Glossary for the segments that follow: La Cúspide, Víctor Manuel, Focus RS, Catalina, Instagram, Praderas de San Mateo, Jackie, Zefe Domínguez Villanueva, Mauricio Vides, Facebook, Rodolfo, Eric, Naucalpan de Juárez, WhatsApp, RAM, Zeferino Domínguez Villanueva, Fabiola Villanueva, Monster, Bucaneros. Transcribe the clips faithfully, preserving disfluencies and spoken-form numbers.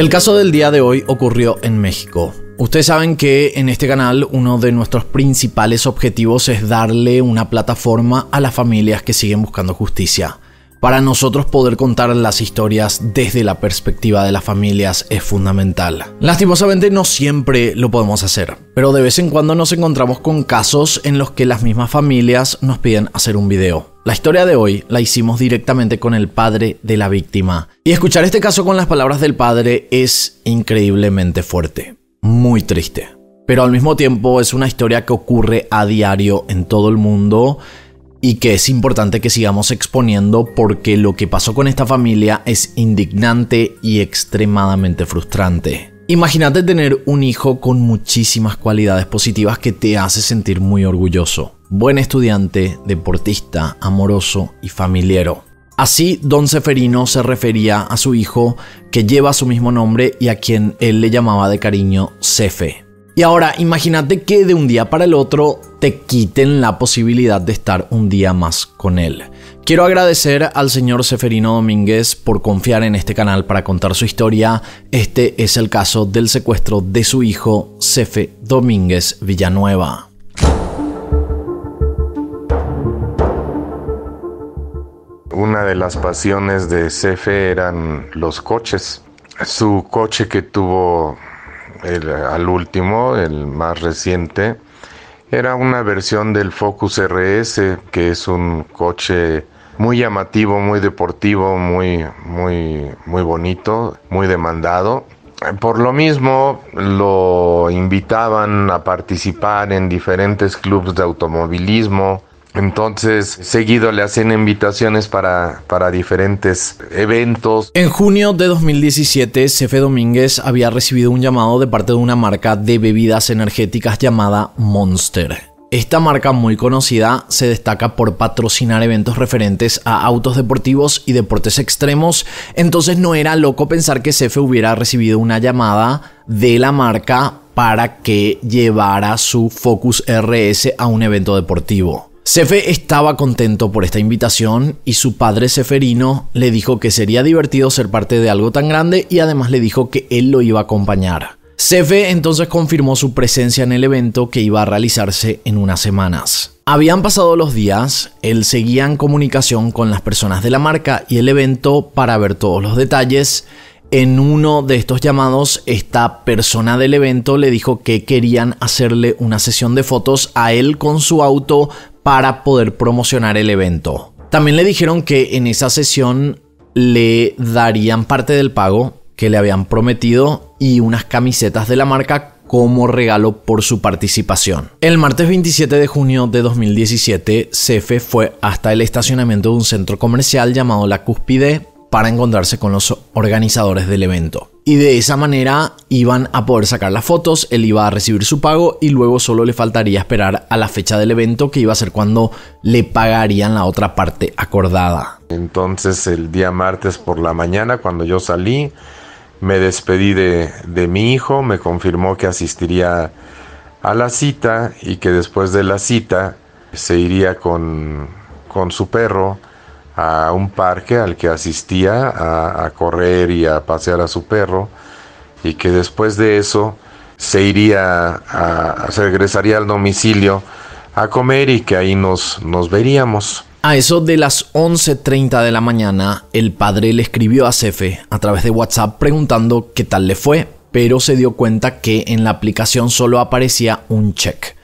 El caso del día de hoy ocurrió en México. Ustedes saben que en este canal uno de nuestros principales objetivos es darle una plataforma a las familias que siguen buscando justicia. Para nosotros poder contar las historias desde la perspectiva de las familias es fundamental. Lastimosamente no siempre lo podemos hacer, pero de vez en cuando nos encontramos con casos en los que las mismas familias nos piden hacer un video. La historia de hoy la hicimos directamente con el padre de la víctima. Y escuchar este caso con las palabras del padre es increíblemente fuerte, muy triste. Pero al mismo tiempo es una historia que ocurre a diario en todo el mundo y que es importante que sigamos exponiendo porque lo que pasó con esta familia es indignante y extremadamente frustrante. Imagínate tener un hijo con muchísimas cualidades positivas que te hace sentir muy orgulloso. Buen estudiante, deportista, amoroso y familiero. Así don Zeferino se refería a su hijo que lleva su mismo nombre y a quien él le llamaba de cariño Zefe. Y ahora imagínate que de un día para el otro te quiten la posibilidad de estar un día más con él. Quiero agradecer al señor Zeferino Domínguez por confiar en este canal para contar su historia. Este es el caso del secuestro de su hijo, Zefe Domínguez Villanueva. Una de las pasiones de Zefe eran los coches. Su coche que tuvo... El, al último, el más reciente, era una versión del Focus R S, que es un coche muy llamativo, muy deportivo, muy, muy, muy bonito, muy demandado. Por lo mismo, lo invitaban a participar en diferentes clubes de automovilismo. Entonces, seguido le hacen invitaciones para, para diferentes eventos. En junio de dos mil diecisiete, Zefe Domínguez había recibido un llamado de parte de una marca de bebidas energéticas llamada Monster. Esta marca muy conocida se destaca por patrocinar eventos referentes a autos deportivos y deportes extremos, entonces no era loco pensar que Zefe hubiera recibido una llamada de la marca para que llevara su Focus R S a un evento deportivo. Zefe estaba contento por esta invitación y su padre Zeferino le dijo que sería divertido ser parte de algo tan grande y además le dijo que él lo iba a acompañar. Zefe entonces confirmó su presencia en el evento que iba a realizarse en unas semanas. Habían pasado los días, él seguía en comunicación con las personas de la marca y el evento para ver todos los detalles. En uno de estos llamados, esta persona del evento le dijo que querían hacerle una sesión de fotos a él con su auto para poder promocionar el evento. También le dijeron que en esa sesión le darían parte del pago que le habían prometido y unas camisetas de la marca como regalo por su participación. El martes veintisiete de junio de dos mil diecisiete, Zefe fue hasta el estacionamiento de un centro comercial llamado La Cúspide para encontrarse con los organizadores del evento. Y de esa manera iban a poder sacar las fotos, él iba a recibir su pago y luego solo le faltaría esperar a la fecha del evento, que iba a ser cuando le pagarían la otra parte acordada. Entonces el día martes por la mañana, cuando yo salí, me despedí de, de mi hijo, me confirmó que asistiría a la cita y que después de la cita se iría con, con su perro a un parque al que asistía a, a correr y a pasear a su perro, y que después de eso se iría a, a se regresaría al domicilio a comer y que ahí nos, nos veríamos. A eso de las once treinta de la mañana, el padre le escribió a Zefe a través de WhatsApp preguntando qué tal le fue, pero se dio cuenta que en la aplicación solo aparecía un check,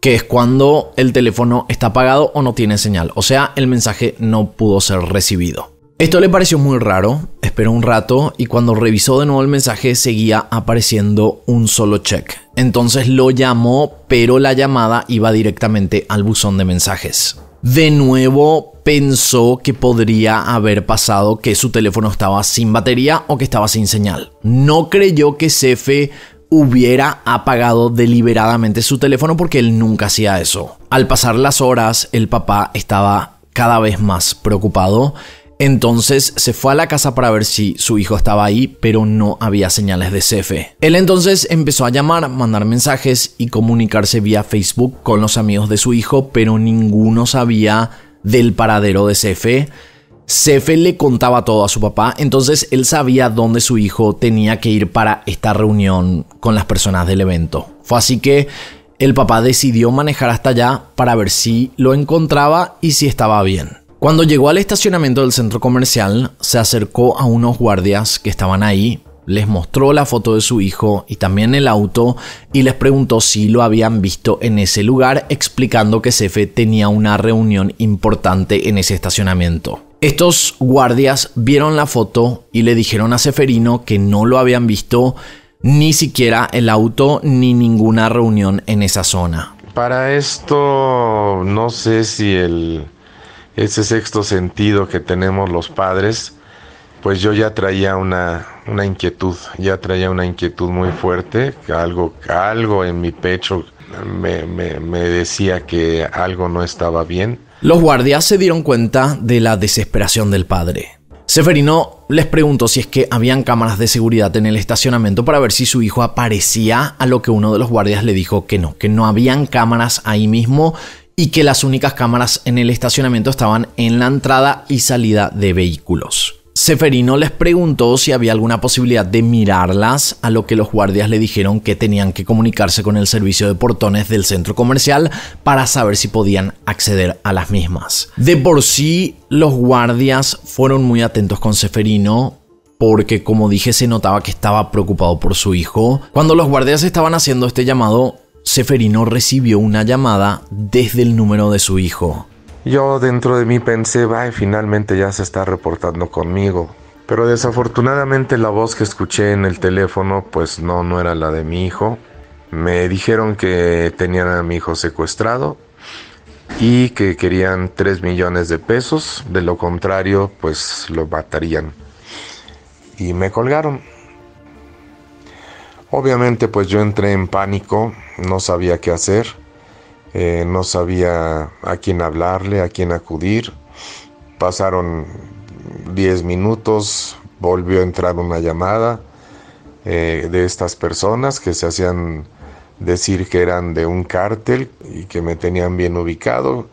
que es cuando el teléfono está apagado o no tiene señal, o sea, el mensaje no pudo ser recibido. Esto le pareció muy raro, esperó un rato y cuando revisó de nuevo el mensaje seguía apareciendo un solo check. Entonces lo llamó, pero la llamada iba directamente al buzón de mensajes. De nuevo pensó que podría haber pasado que su teléfono estaba sin batería o que estaba sin señal. No creyó que Zefe hubiera apagado deliberadamente su teléfono porque él nunca hacía eso. Al pasar las horas, el papá estaba cada vez más preocupado. Entonces se fue a la casa para ver si su hijo estaba ahí, pero no había señales de Zefe. Él entonces empezó a llamar, mandar mensajes y comunicarse vía Facebook con los amigos de su hijo, pero ninguno sabía del paradero de Zefe. Zefe le contaba todo a su papá, entonces él sabía dónde su hijo tenía que ir para esta reunión con las personas del evento. Fue así que el papá decidió manejar hasta allá para ver si lo encontraba y si estaba bien. Cuando llegó al estacionamiento del centro comercial, se acercó a unos guardias que estaban ahí, les mostró la foto de su hijo y también el auto y les preguntó si lo habían visto en ese lugar, explicando que Zefe tenía una reunión importante en ese estacionamiento. Estos guardias vieron la foto y le dijeron a Zeferino que no lo habían visto, ni siquiera el auto, ni ninguna reunión en esa zona. Para esto, no sé si el, ese sexto sentido que tenemos los padres, pues yo ya traía una, una inquietud, ya traía una inquietud muy fuerte, algo, algo en mi pecho me, me, me decía que algo no estaba bien. Los guardias se dieron cuenta de la desesperación del padre. Zeferino les preguntó si es que habían cámaras de seguridad en el estacionamiento para ver si su hijo aparecía, a lo que uno de los guardias le dijo que no, que no habían cámaras ahí mismo y que las únicas cámaras en el estacionamiento estaban en la entrada y salida de vehículos. Zeferino les preguntó si había alguna posibilidad de mirarlas, a lo que los guardias le dijeron que tenían que comunicarse con el servicio de portones del centro comercial para saber si podían acceder a las mismas. De por sí, los guardias fueron muy atentos con Zeferino porque, como dije, se notaba que estaba preocupado por su hijo. Cuando los guardias estaban haciendo este llamado, Zeferino recibió una llamada desde el número de su hijo. Yo dentro de mí pensé, va, finalmente ya se está reportando conmigo. Pero desafortunadamente la voz que escuché en el teléfono, pues no, no era la de mi hijo. Me dijeron que tenían a mi hijo secuestrado y que querían tres millones de pesos. De lo contrario, pues lo matarían. Y me colgaron. Obviamente, pues yo entré en pánico, no sabía qué hacer. Eh, no sabía a quién hablarle, a quién acudir. Pasaron diez minutos, volvió a entrar una llamada eh, de estas personas que se hacían decir que eran de un cártel y que me tenían bien ubicado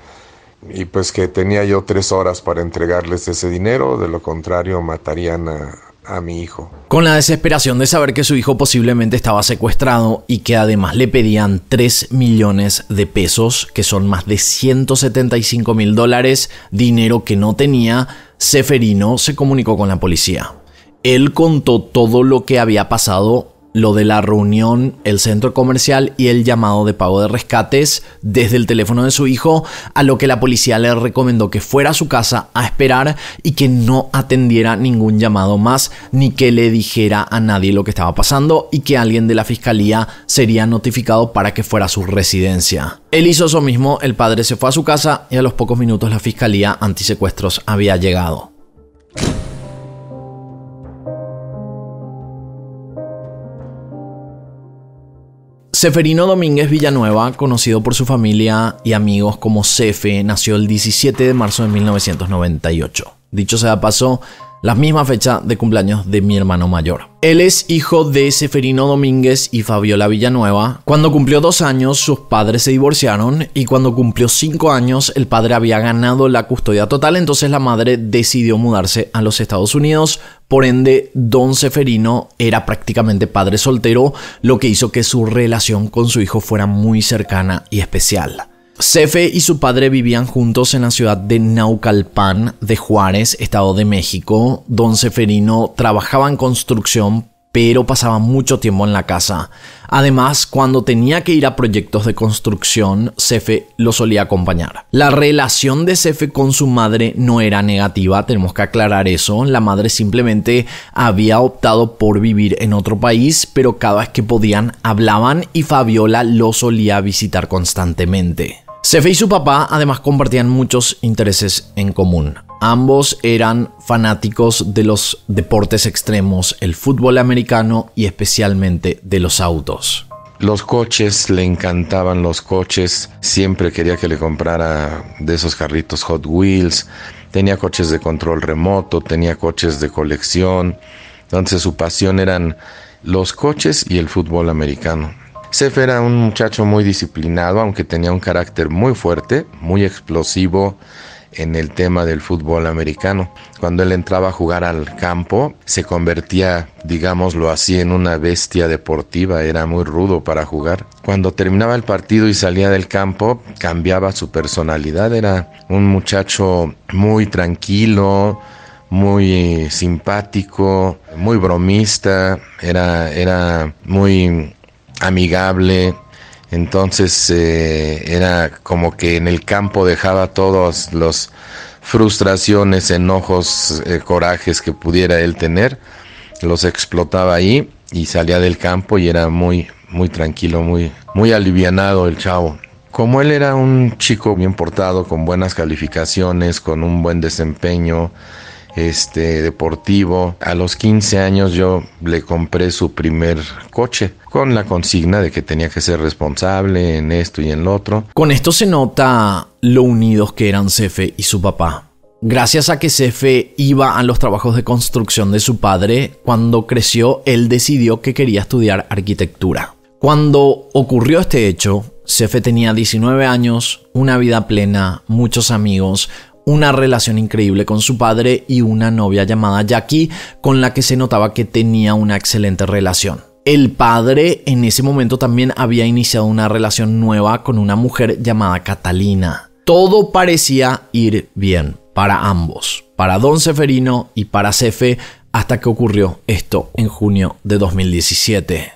y pues que tenía yo tres horas para entregarles ese dinero, de lo contrario matarían a... a mi hijo. Con la desesperación de saber que su hijo posiblemente estaba secuestrado y que además le pedían tres millones de pesos, que son más de ciento setenta y cinco mil dólares, dinero que no tenía, Zeferino se comunicó con la policía. Él contó todo lo que había pasado, lo de la reunión, el centro comercial y el llamado de pago de rescates desde el teléfono de su hijo, a lo que la policía le recomendó que fuera a su casa a esperar y que no atendiera ningún llamado más, ni que le dijera a nadie lo que estaba pasando y que alguien de la fiscalía sería notificado para que fuera a su residencia. Él hizo eso mismo, el padre se fue a su casa y a los pocos minutos la fiscalía antisecuestros había llegado. Zeferino Domínguez Villanueva, conocido por su familia y amigos como Zefe, nació el diecisiete de marzo de mil novecientos noventa y ocho. Dicho sea de paso, la misma fecha de cumpleaños de mi hermano mayor. Él es hijo de Zeferino Domínguez y Fabiola Villanueva. Cuando cumplió dos años, sus padres se divorciaron y cuando cumplió cinco años, el padre había ganado la custodia total, entonces la madre decidió mudarse a los Estados Unidos. Por ende, don Zeferino era prácticamente padre soltero, lo que hizo que su relación con su hijo fuera muy cercana y especial. Zefe y su padre vivían juntos en la ciudad de Naucalpan de Juárez, Estado de México. Don Zeferino trabajaba en construcción, pero pasaba mucho tiempo en la casa. Además, cuando tenía que ir a proyectos de construcción, Zefe lo solía acompañar. La relación de Zefe con su madre no era negativa, tenemos que aclarar eso. La madre simplemente había optado por vivir en otro país, pero cada vez que podían hablaban y Fabiola lo solía visitar constantemente. Zefe y su papá además compartían muchos intereses en común. Ambos eran fanáticos de los deportes extremos, el fútbol americano y especialmente de los autos. Los coches, le encantaban los coches, siempre quería que le comprara de esos carritos Hot Wheels, tenía coches de control remoto, tenía coches de colección, entonces su pasión eran los coches y el fútbol americano. Zefe era un muchacho muy disciplinado, aunque tenía un carácter muy fuerte, muy explosivo, en el tema del fútbol americano. Cuando él entraba a jugar al campo, se convertía, digámoslo así, en una bestia deportiva. Era muy rudo para jugar. Cuando terminaba el partido y salía del campo, cambiaba su personalidad. Era un muchacho muy tranquilo, muy simpático, muy bromista, era, era muy amigable. Entonces eh, era como que en el campo dejaba todas las frustraciones, enojos, eh, corajes que pudiera él tener, los explotaba ahí y salía del campo y era muy, muy tranquilo, muy, muy alivianado el chavo. Como él era un chico bien portado, con buenas calificaciones, con un buen desempeño este deportivo, a los quince años yo le compré su primer coche con la consigna de que tenía que ser responsable en esto y en lo otro. Con esto se nota lo unidos que eran Zefe y su papá. Gracias a que Zefe iba a los trabajos de construcción de su padre, cuando creció él decidió que quería estudiar arquitectura. Cuando ocurrió este hecho, Zefe tenía diecinueve años, una vida plena, muchos amigos, una relación increíble con su padre y una novia llamada Jackie, con la que se notaba que tenía una excelente relación. El padre en ese momento también había iniciado una relación nueva con una mujer llamada Catalina. Todo parecía ir bien para ambos, para don Zeferino y para Zefe, hasta que ocurrió esto en junio de dos mil diecisiete.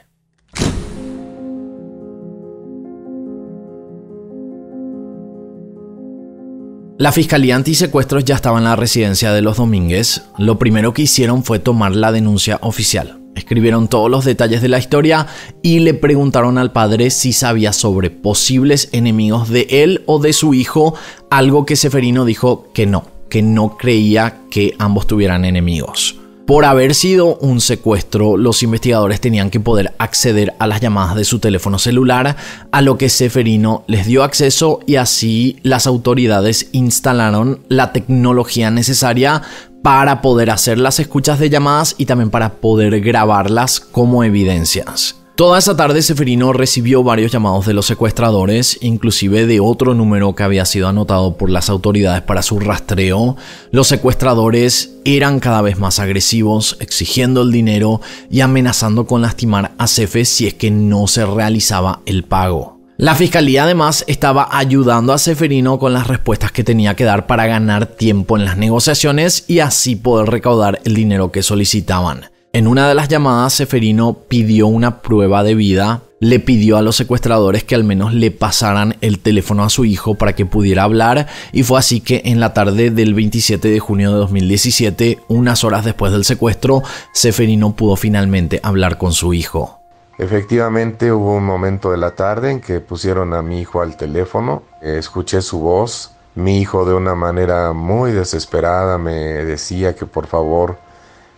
La Fiscalía Antisecuestros ya estaba en la residencia de los Domínguez. Lo primero que hicieron fue tomar la denuncia oficial. Escribieron todos los detalles de la historia y le preguntaron al padre si sabía sobre posibles enemigos de él o de su hijo, algo que Zeferino dijo que no, que no creía que ambos tuvieran enemigos. Por haber sido un secuestro, los investigadores tenían que poder acceder a las llamadas de su teléfono celular, a lo que Zeferino les dio acceso y así las autoridades instalaron la tecnología necesaria para poder hacer las escuchas de llamadas y también para poder grabarlas como evidencias. Toda esa tarde Zeferino recibió varios llamados de los secuestradores, inclusive de otro número que había sido anotado por las autoridades para su rastreo. Los secuestradores eran cada vez más agresivos, exigiendo el dinero y amenazando con lastimar a Zefe si es que no se realizaba el pago. La fiscalía además estaba ayudando a Zeferino con las respuestas que tenía que dar para ganar tiempo en las negociaciones y así poder recaudar el dinero que solicitaban. En una de las llamadas, Zeferino pidió una prueba de vida, le pidió a los secuestradores que al menos le pasaran el teléfono a su hijo para que pudiera hablar, y fue así que en la tarde del veintisiete de junio de dos mil diecisiete, unas horas después del secuestro, Zeferino pudo finalmente hablar con su hijo. Efectivamente hubo un momento de la tarde en que pusieron a mi hijo al teléfono, escuché su voz, mi hijo de una manera muy desesperada me decía que por favor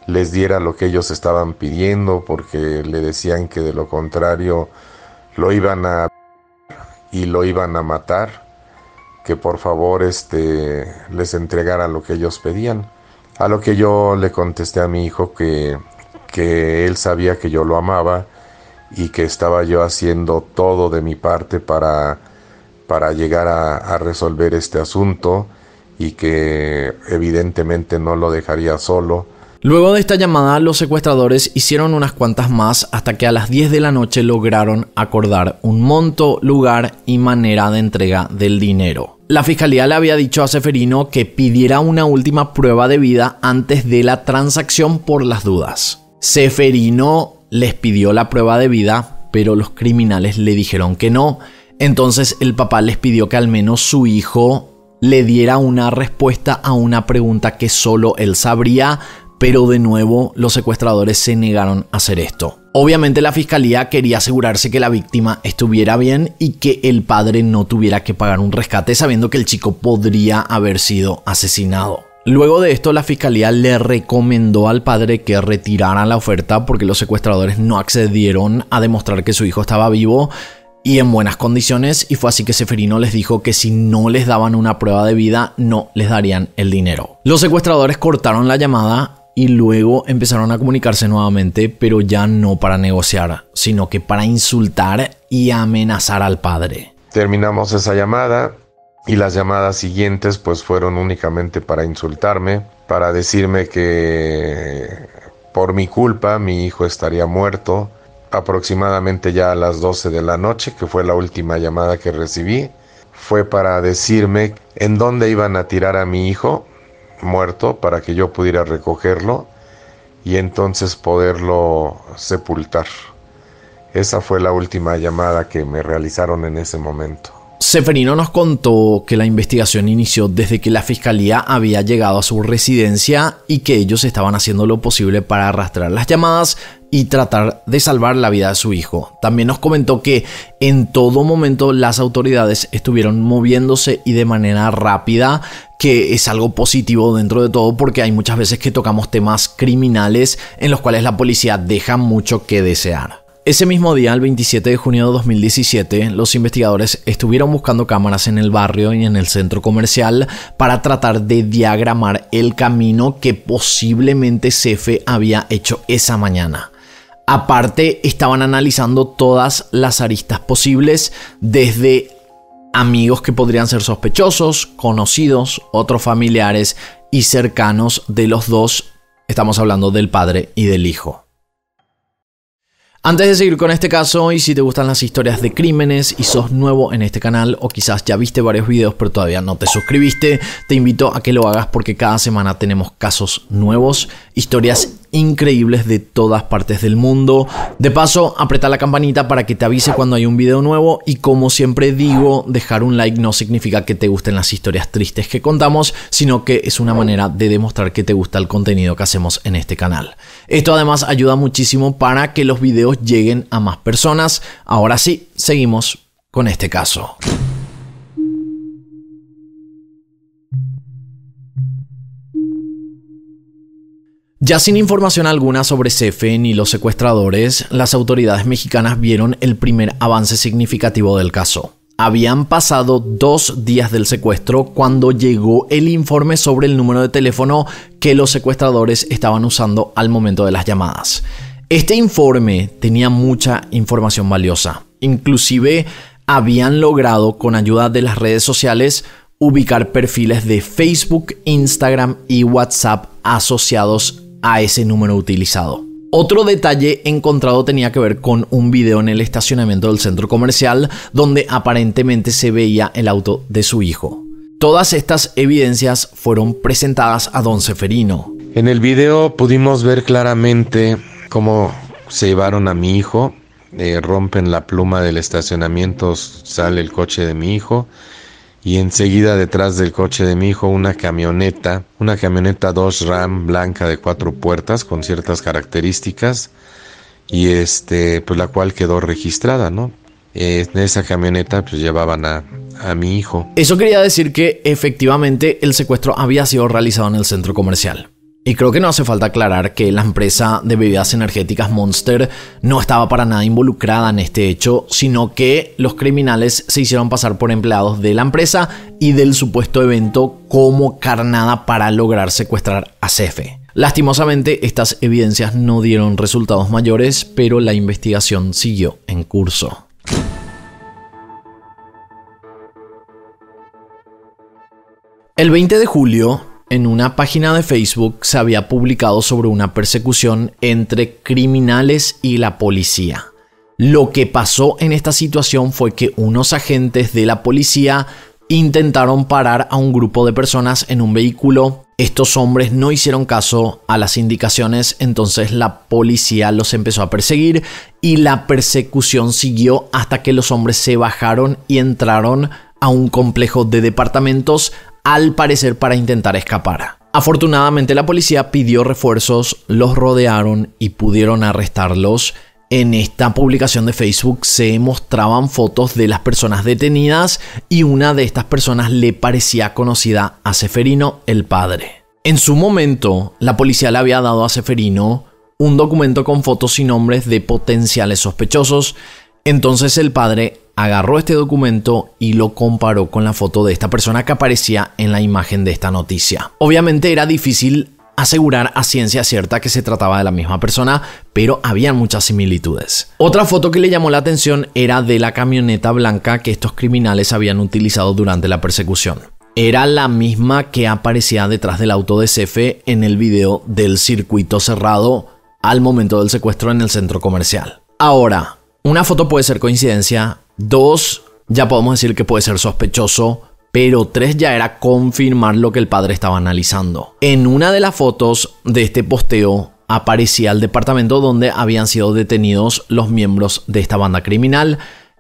les diera lo que ellos estaban pidiendo porque le decían que de lo contrario lo iban a y lo iban a matar, que por favor este, les entregara lo que ellos pedían. A lo que yo le contesté a mi hijo que, que él sabía que yo lo amaba y que estaba yo haciendo todo de mi parte para, para llegar a, a resolver este asunto y que evidentemente no lo dejaría solo. Luego de esta llamada, los secuestradores hicieron unas cuantas más hasta que a las diez de la noche lograron acordar un monto, lugar y manera de entrega del dinero. La fiscalía le había dicho a Zeferino que pidiera una última prueba de vida antes de la transacción por las dudas. Zeferino les pidió la prueba de vida, pero los criminales le dijeron que no. Entonces el papá les pidió que al menos su hijo le diera una respuesta a una pregunta que solo él sabría, pero de nuevo los secuestradores se negaron a hacer esto. Obviamente la fiscalía quería asegurarse que la víctima estuviera bien y que el padre no tuviera que pagar un rescate sabiendo que el chico podría haber sido asesinado. Luego de esto la fiscalía le recomendó al padre que retirara la oferta porque los secuestradores no accedieron a demostrar que su hijo estaba vivo y en buenas condiciones, y fue así que Zeferino les dijo que si no les daban una prueba de vida no les darían el dinero. Los secuestradores cortaron la llamada y luego empezaron a comunicarse nuevamente, pero ya no para negociar, sino que para insultar y amenazar al padre. Terminamos esa llamada, y las llamadas siguientes pues fueron únicamente para insultarme, para decirme que por mi culpa mi hijo estaría muerto. Aproximadamente ya a las doce de la noche, que fue la última llamada que recibí, fue para decirme en dónde iban a tirar a mi hijo muerto para que yo pudiera recogerlo y entonces poderlo sepultar. Esa fue la última llamada que me realizaron en ese momento. Zeferino nos contó que la investigación inició desde que la fiscalía había llegado a su residencia y que ellos estaban haciendo lo posible para arrastrar las llamadas y tratar de salvar la vida de su hijo. También nos comentó que en todo momento las autoridades estuvieron moviéndose y de manera rápida, que es algo positivo dentro de todo, porque hay muchas veces que tocamos temas criminales en los cuales la policía deja mucho que desear. Ese mismo día, el veintisiete de junio de dos mil diecisiete, los investigadores estuvieron buscando cámaras en el barrio y en el centro comercial para tratar de diagramar el camino que posiblemente Zefe había hecho esa mañana. Aparte, estaban analizando todas las aristas posibles, desde amigos que podrían ser sospechosos, conocidos, otros familiares y cercanos de los dos. Estamos hablando del padre y del hijo. Antes de seguir con este caso, y si te gustan las historias de crímenes y sos nuevo en este canal o quizás ya viste varios videos pero todavía no te suscribiste, te invito a que lo hagas porque cada semana tenemos casos nuevos, historias increíbles de todas partes del mundo. De paso, aprieta la campanita para que te avise cuando hay un video nuevo y, como siempre digo, dejar un like no significa que te gusten las historias tristes que contamos, sino que es una manera de demostrar que te gusta el contenido que hacemos en este canal. Esto además ayuda muchísimo para que los videos lleguen a más personas. Ahora sí, seguimos con este caso. Ya sin información alguna sobre Zefe ni los secuestradores, las autoridades mexicanas vieron el primer avance significativo del caso. Habían pasado dos días del secuestro cuando llegó el informe sobre el número de teléfono que los secuestradores estaban usando al momento de las llamadas. Este informe tenía mucha información valiosa. Inclusive habían logrado, con ayuda de las redes sociales, ubicar perfiles de Facebook, Instagram y WhatsApp asociados a ese número utilizado. Otro detalle encontrado tenía que ver con un video en el estacionamiento del centro comercial donde aparentemente se veía el auto de su hijo. Todas estas evidencias fueron presentadas a don Zeferino. En el video pudimos ver claramente cómo se llevaron a mi hijo, eh, rompen la pluma del estacionamiento, sale el coche de mi hijo. Y enseguida detrás del coche de mi hijo una camioneta, una camioneta Dodge RAM blanca de cuatro puertas con ciertas características, y este, pues la cual quedó registrada, ¿no? Eh, en esa camioneta pues llevaban a, a mi hijo. Eso quería decir que efectivamente el secuestro había sido realizado en el centro comercial. Y creo que no hace falta aclarar que la empresa de bebidas energéticas Monster no estaba para nada involucrada en este hecho, sino que los criminales se hicieron pasar por empleados de la empresa y del supuesto evento como carnada para lograr secuestrar a Zefe. Lastimosamente, estas evidencias no dieron resultados mayores, pero la investigación siguió en curso. El veinte de julio... en una página de Facebook se había publicado sobre una persecución entre criminales y la policía. Lo que pasó en esta situación fue que unos agentes de la policía intentaron parar a un grupo de personas en un vehículo. Estos hombres no hicieron caso a las indicaciones, entonces la policía los empezó a perseguir y la persecución siguió hasta que los hombres se bajaron y entraron a un complejo de departamentos, al parecer para intentar escapar. Afortunadamente la policía pidió refuerzos, los rodearon y pudieron arrestarlos. En esta publicación de Facebook se mostraban fotos de las personas detenidas y una de estas personas le parecía conocida a Zeferino, el padre. En su momento, la policía le había dado a Zeferino un documento con fotos y nombres de potenciales sospechosos. Entonces el padre agarró este documento y lo comparó con la foto de esta persona que aparecía en la imagen de esta noticia. Obviamente era difícil asegurar a ciencia cierta que se trataba de la misma persona, pero había muchas similitudes. Otra foto que le llamó la atención era de la camioneta blanca que estos criminales habían utilizado durante la persecución. Era la misma que aparecía detrás del auto de Zefe en el video del circuito cerrado al momento del secuestro en el centro comercial. Ahora, una foto puede ser coincidencia, dos, ya podemos decir que puede ser sospechoso, pero tres ya era confirmar lo que el padre estaba analizando. En una de las fotos de este posteo aparecía el departamento donde habían sido detenidos los miembros de esta banda criminal,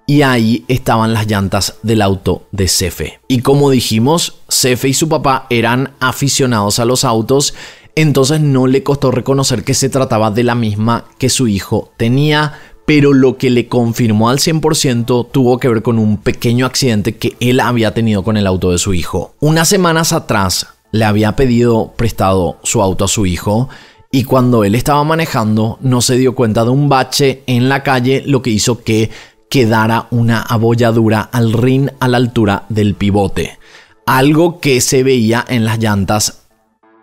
y ahí estaban las llantas del auto de Zefe. Y como dijimos, Zefe y su papá eran aficionados a los autos, entonces no le costó reconocer que se trataba de la misma que su hijo tenía, pero lo que le confirmó al cien por ciento tuvo que ver con un pequeño accidente que él había tenido con el auto de su hijo. Unas semanas atrás le había pedido prestado su auto a su hijo, y cuando él estaba manejando no se dio cuenta de un bache en la calle, lo que hizo que quedara una abolladura al rin a la altura del pivote, algo que se veía en las llantas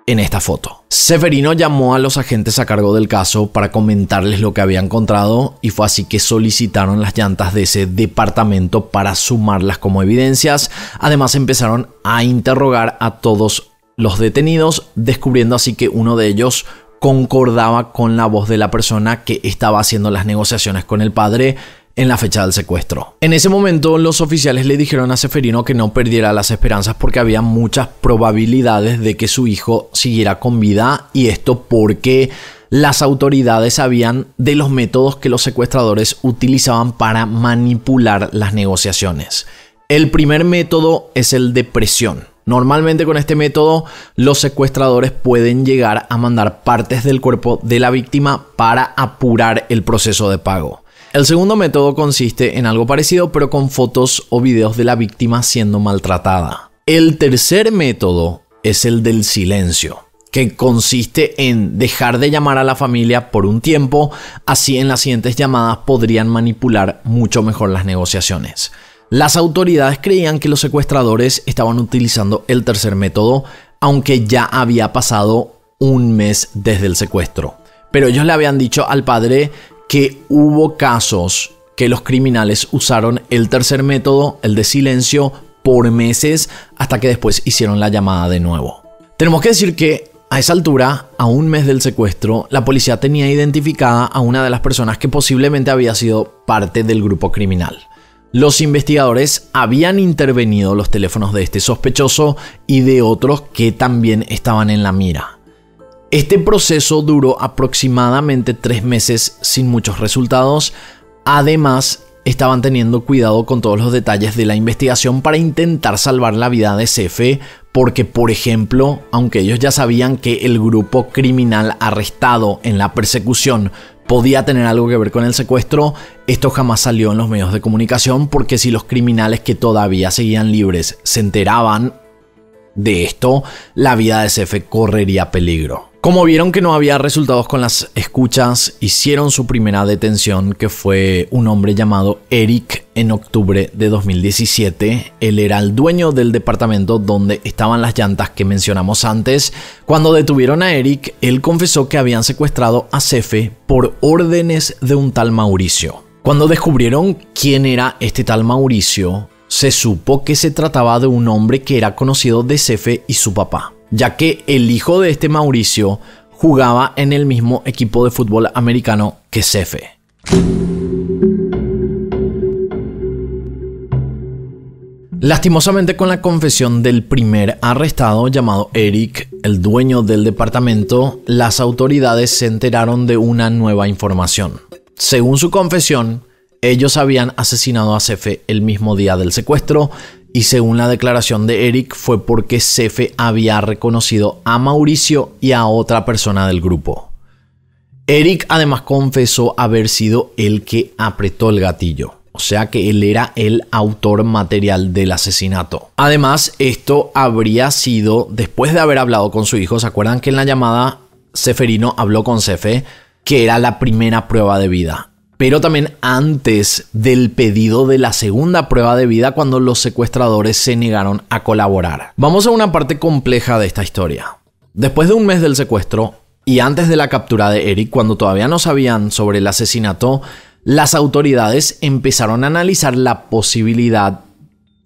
en esta foto. Zeferino llamó a los agentes a cargo del caso para comentarles lo que había encontrado, y fue así que solicitaron las llantas de ese departamento para sumarlas como evidencias. Además, empezaron a interrogar a todos los detenidos, descubriendo así que uno de ellos concordaba con la voz de la persona que estaba haciendo las negociaciones con el padre en la fecha del secuestro. En ese momento los oficiales le dijeron a Zeferino que no perdiera las esperanzas porque había muchas probabilidades de que su hijo siguiera con vida, y esto porque las autoridades sabían de los métodos que los secuestradores utilizaban para manipular las negociaciones. El primer método es el de presión. Normalmente con este método los secuestradores pueden llegar a mandar partes del cuerpo de la víctima para apurar el proceso de pago. El segundo método consiste en algo parecido, pero con fotos o videos de la víctima siendo maltratada. El tercer método es el del silencio, que consiste en dejar de llamar a la familia por un tiempo, así en las siguientes llamadas podrían manipular mucho mejor las negociaciones. Las autoridades creían que los secuestradores estaban utilizando el tercer método, aunque ya había pasado un mes desde el secuestro. Pero ellos le habían dicho al padre que hubo casos que los criminales usaron el tercer método, el de silencio, por meses hasta que después hicieron la llamada de nuevo. Tenemos que decir que a esa altura, a un mes del secuestro, la policía tenía identificada a una de las personas que posiblemente había sido parte del grupo criminal. Los investigadores habían intervenido los teléfonos de este sospechoso y de otros que también estaban en la mira. Este proceso duró aproximadamente tres meses sin muchos resultados. Además, estaban teniendo cuidado con todos los detalles de la investigación para intentar salvar la vida de Zefe, porque, por ejemplo, aunque ellos ya sabían que el grupo criminal arrestado en la persecución podía tener algo que ver con el secuestro, esto jamás salió en los medios de comunicación, porque si los criminales que todavía seguían libres se enteraban de esto, la vida de Zefe correría peligro. Como vieron que no había resultados con las escuchas, hicieron su primera detención, que fue un hombre llamado Eric, en octubre de dos mil diecisiete. Él era el dueño del departamento donde estaban las llantas que mencionamos antes. Cuando detuvieron a Eric, él confesó que habían secuestrado a Zefe por órdenes de un tal Mauricio. Cuando descubrieron quién era este tal Mauricio, se supo que se trataba de un hombre que era conocido de Zefe y su papá, ya que el hijo de este Mauricio jugaba en el mismo equipo de fútbol americano que Zefe. Lastimosamente, con la confesión del primer arrestado, llamado Eric, el dueño del departamento, las autoridades se enteraron de una nueva información. Según su confesión, ellos habían asesinado a Zefe el mismo día del secuestro, y según la declaración de Eric, fue porque Zefe había reconocido a Mauricio y a otra persona del grupo. Eric además confesó haber sido el que apretó el gatillo, o sea que él era el autor material del asesinato. Además, esto habría sido después de haber hablado con su hijo. ¿Se acuerdan que en la llamada Zeferino habló con Zefe? Que era la primera prueba de vida. Pero también antes del pedido de la segunda prueba de vida, cuando los secuestradores se negaron a colaborar. Vamos a una parte compleja de esta historia. Después de un mes del secuestro y antes de la captura de Eric, cuando todavía no sabían sobre el asesinato, las autoridades empezaron a analizar la posibilidad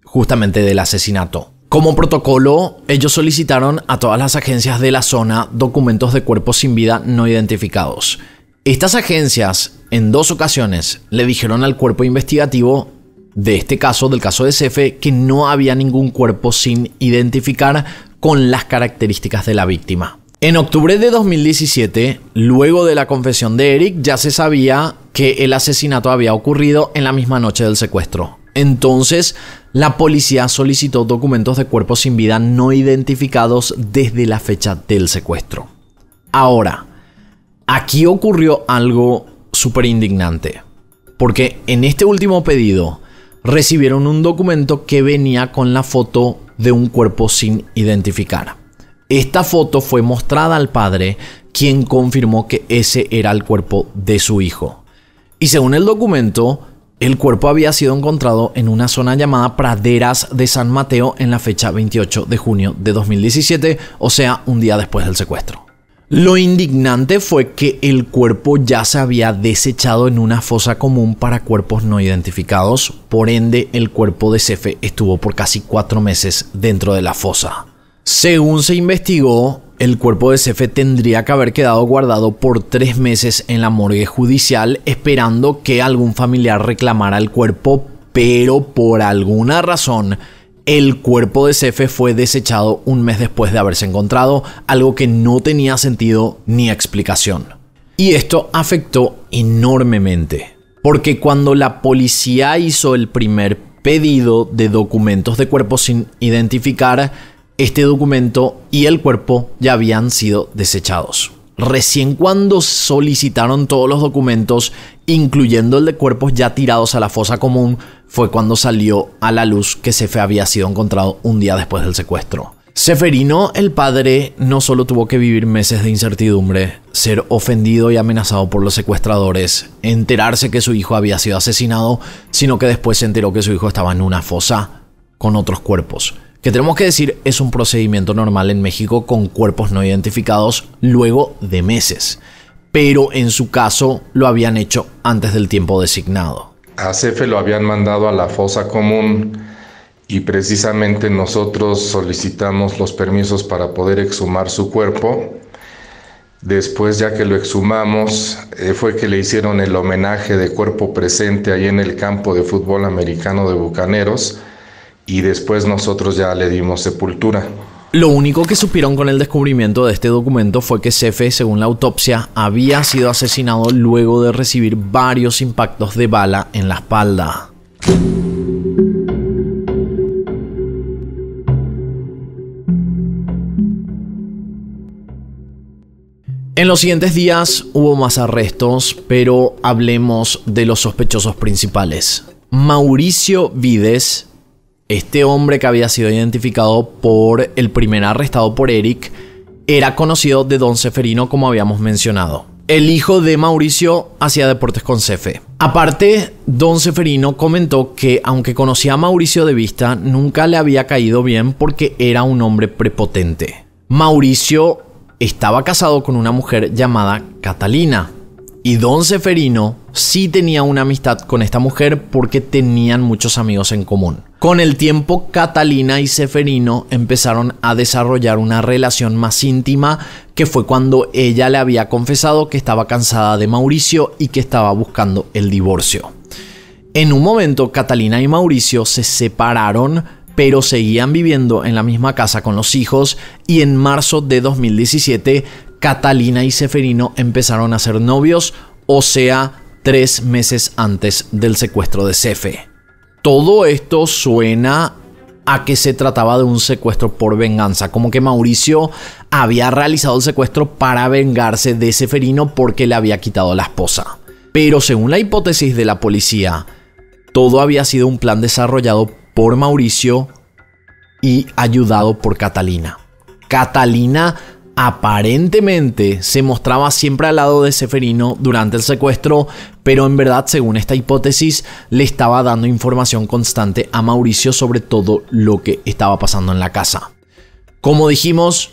justamente del asesinato. Como protocolo, ellos solicitaron a todas las agencias de la zona documentos de cuerpos sin vida no identificados. Estas agencias, en dos ocasiones, le dijeron al cuerpo investigativo de este caso, del caso de Zefe, que no había ningún cuerpo sin identificar con las características de la víctima. En octubre de dos mil diecisiete, luego de la confesión de Eric, ya se sabía que el asesinato había ocurrido en la misma noche del secuestro. Entonces, la policía solicitó documentos de cuerpos sin vida no identificados desde la fecha del secuestro. Ahora, aquí ocurrió algo súper indignante, porque en este último pedido recibieron un documento que venía con la foto de un cuerpo sin identificar. Esta foto fue mostrada al padre, quien confirmó que ese era el cuerpo de su hijo. Y según el documento, el cuerpo había sido encontrado en una zona llamada Praderas de San Mateo en la fecha veintiocho de junio de dos mil diecisiete, o sea, un día después del secuestro. Lo indignante fue que el cuerpo ya se había desechado en una fosa común para cuerpos no identificados, por ende el cuerpo de Zefe estuvo por casi cuatro meses dentro de la fosa. Según se investigó, el cuerpo de Zefe tendría que haber quedado guardado por tres meses en la morgue judicial esperando que algún familiar reclamara el cuerpo, pero por alguna razón el cuerpo de Zefe fue desechado un mes después de haberse encontrado, algo que no tenía sentido ni explicación. Y esto afectó enormemente, porque cuando la policía hizo el primer pedido de documentos de cuerpos sin identificar, este documento y el cuerpo ya habían sido desechados. Recién cuando solicitaron todos los documentos, incluyendo el de cuerpos ya tirados a la fosa común, fue cuando salió a la luz que Zefe había sido encontrado un día después del secuestro. Zeferino, el padre, no solo tuvo que vivir meses de incertidumbre, ser ofendido y amenazado por los secuestradores, enterarse que su hijo había sido asesinado, sino que después se enteró que su hijo estaba en una fosa con otros cuerpos. Que tenemos que decir, es un procedimiento normal en México con cuerpos no identificados luego de meses. Pero en su caso lo habían hecho antes del tiempo designado. A Zefe lo habían mandado a la fosa común y precisamente nosotros solicitamos los permisos para poder exhumar su cuerpo. Después, ya que lo exhumamos, fue que le hicieron el homenaje de cuerpo presente ahí en el campo de fútbol americano de Bucaneros. Y después nosotros ya le dimos sepultura. Lo único que supieron con el descubrimiento de este documento fue que Zefe, según la autopsia, había sido asesinado luego de recibir varios impactos de bala en la espalda. En los siguientes días hubo más arrestos, pero hablemos de los sospechosos principales. Mauricio Vides, este hombre que había sido identificado por el primer arrestado por Eric, era conocido de don Zeferino, como habíamos mencionado. El hijo de Mauricio hacía deportes con Zefe. Aparte, don Zeferino comentó que, aunque conocía a Mauricio de vista, nunca le había caído bien porque era un hombre prepotente. Mauricio estaba casado con una mujer llamada Catalina. Y don Zeferino sí tenía una amistad con esta mujer porque tenían muchos amigos en común. Con el tiempo, Catalina y Zeferino empezaron a desarrollar una relación más íntima, que fue cuando ella le había confesado que estaba cansada de Mauricio y que estaba buscando el divorcio. En un momento, Catalina y Mauricio se separaron, pero seguían viviendo en la misma casa con los hijos, y en marzo de dos mil diecisiete, Catalina y Zeferino empezaron a ser novios, o sea, tres meses antes del secuestro de Zefe. Todo esto suena a que se trataba de un secuestro por venganza, como que Mauricio había realizado el secuestro para vengarse de Zeferino porque le había quitado la esposa. Pero según la hipótesis de la policía, todo había sido un plan desarrollado por Mauricio y ayudado por Catalina. Catalina aparentemente se mostraba siempre al lado de Zeferino durante el secuestro, pero en verdad, según esta hipótesis, le estaba dando información constante a Mauricio sobre todo lo que estaba pasando en la casa. Como dijimos,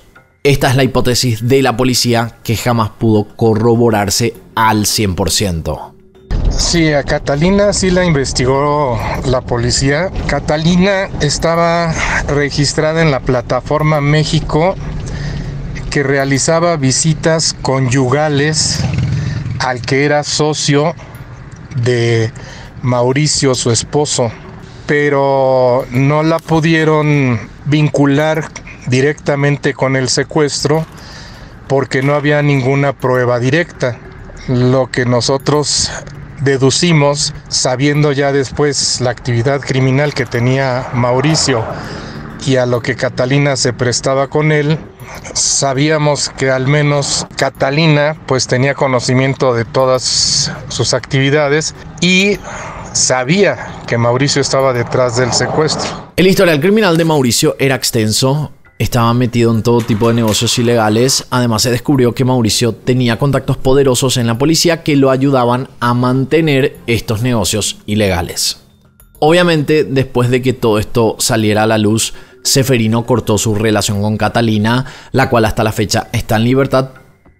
Esta es la hipótesis de la policía que jamás pudo corroborarse al cien por ciento. Sí, a Catalina sí la investigó la policía. Catalina estaba registrada en la plataforma México, que realizaba visitas conyugales al que era socio de Mauricio, su esposo, pero no la pudieron vincular directamente con el secuestro porque no había ninguna prueba directa. Lo que nosotros deducimos, sabiendo ya después la actividad criminal que tenía Mauricio y a lo que Catalina se prestaba con él, sabíamos que al menos Catalina pues tenía conocimiento de todas sus actividades y sabía que Mauricio estaba detrás del secuestro. El historial criminal de Mauricio era extenso. Estaba metido en todo tipo de negocios ilegales. Además, se descubrió que Mauricio tenía contactos poderosos en la policía que lo ayudaban a mantener estos negocios ilegales. Obviamente, después de que todo esto saliera a la luz, Zeferino cortó su relación con Catalina, la cual hasta la fecha está en libertad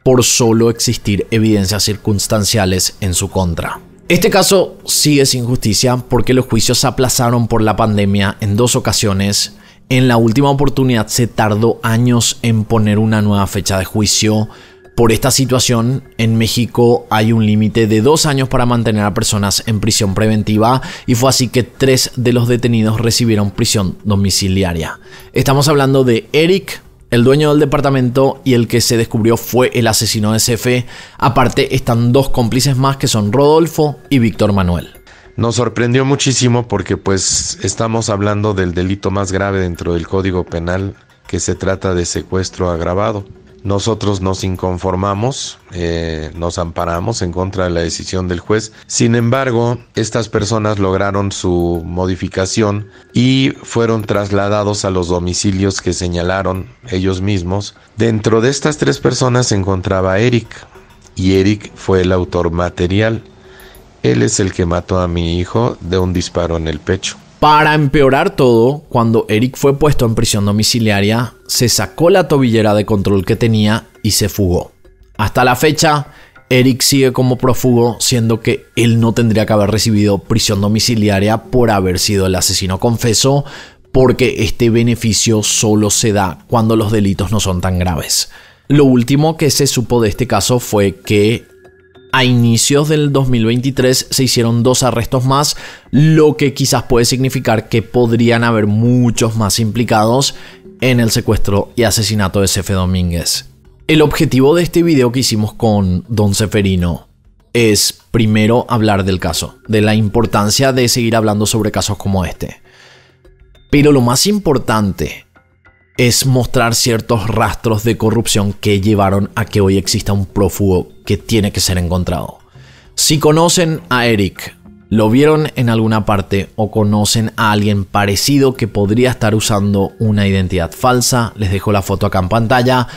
por solo existir evidencias circunstanciales en su contra. Este caso sigue sin justicia porque los juicios se aplazaron por la pandemia en dos ocasiones. En la última oportunidad se tardó años en poner una nueva fecha de juicio. Por esta situación, en México hay un límite de dos años para mantener a personas en prisión preventiva, y fue así que tres de los detenidos recibieron prisión domiciliaria. Estamos hablando de Eric, el dueño del departamento y el que se descubrió fue el asesino de Zefe. Aparte están dos cómplices más que son Rodolfo y Víctor Manuel. Nos sorprendió muchísimo porque pues estamos hablando del delito más grave dentro del Código Penal, que se trata de secuestro agravado. Nosotros nos inconformamos, eh, nos amparamos en contra de la decisión del juez. Sin embargo, estas personas lograron su modificación y fueron trasladados a los domicilios que señalaron ellos mismos. Dentro de estas tres personas se encontraba Eric, y Eric fue el autor material. Él es el que mató a mi hijo de un disparo en el pecho. Para empeorar todo, cuando Eric fue puesto en prisión domiciliaria, se sacó la tobillera de control que tenía y se fugó. Hasta la fecha, Eric sigue como prófugo, siendo que él no tendría que haber recibido prisión domiciliaria por haber sido el asesino confeso, porque este beneficio solo se da cuando los delitos no son tan graves. Lo último que se supo de este caso fue que a inicios del dos mil veintitrés se hicieron dos arrestos más, lo que quizás puede significar que podrían haber muchos más implicados en el secuestro y asesinato de Zefe Domínguez. El objetivo de este video que hicimos con Don Zeferino es primero hablar del caso, de la importancia de seguir hablando sobre casos como este. Pero lo más importante es mostrar ciertos rastros de corrupción que llevaron a que hoy exista un prófugo que tiene que ser encontrado. Si conocen a Eric, lo vieron en alguna parte o conocen a alguien parecido que podría estar usando una identidad falsa, les dejo la foto acá en pantalla.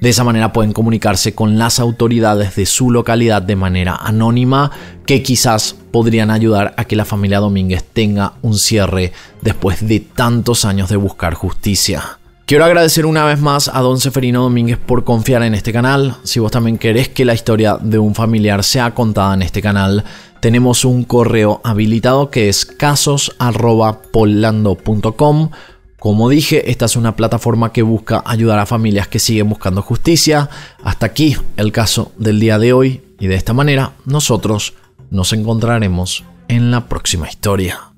De esa manera pueden comunicarse con las autoridades de su localidad de manera anónima, que quizás podrían ayudar a que la familia Domínguez tenga un cierre después de tantos años de buscar justicia. Quiero agradecer una vez más a Don Zeferino Domínguez por confiar en este canal. Si vos también querés que la historia de un familiar sea contada en este canal, tenemos un correo habilitado que es casos arroba pollando punto com. Como dije, esta es una plataforma que busca ayudar a familias que siguen buscando justicia. Hasta aquí el caso del día de hoy, y de esta manera nosotros nos encontraremos en la próxima historia.